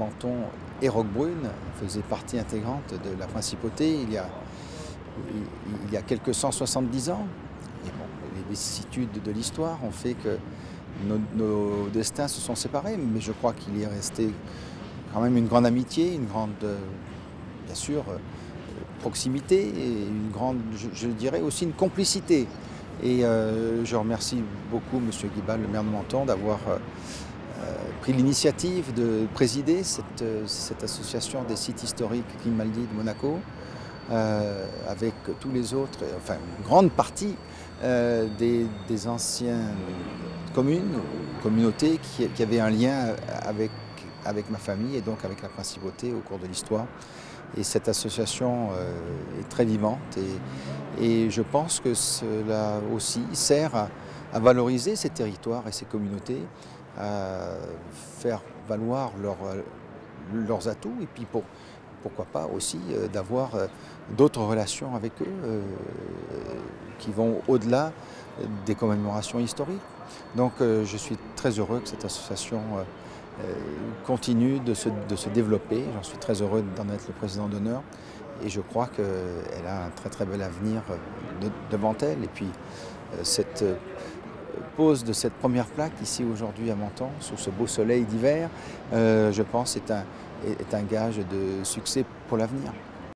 Menton et Roquebrune faisaient partie intégrante de la Principauté il y a quelques 170 ans. Et bon, les vicissitudes de l'histoire ont fait que nos destins se sont séparés, mais je crois qu'il y est resté quand même une grande amitié, une grande, bien sûr, proximité et une grande, je dirais aussi une complicité. Et je remercie beaucoup M. Guibal, le maire de Menton, d'avoir pris l'initiative de présider cette association des sites historiques Grimaldi de Monaco, avec tous les autres, enfin une grande partie des anciennes communes, communautés qui avaient un lien avec ma famille et donc avec la Principauté au cours de l'histoire. Et cette association est très vivante et je pense que cela aussi sert à valoriser ces territoires et ces communautés, à faire valoir leurs atouts et puis pourquoi pas aussi d'avoir d'autres relations avec eux qui vont au-delà des commémorations historiques. Donc je suis très heureux que cette association continue de se développer. J'en suis très heureux d'en être le président d'honneur et je crois qu'elle a un très très bel avenir devant elle. Et puis cette pose de cette première plaque ici aujourd'hui à Menton, sous ce beau soleil d'hiver, je pense est un gage de succès pour l'avenir.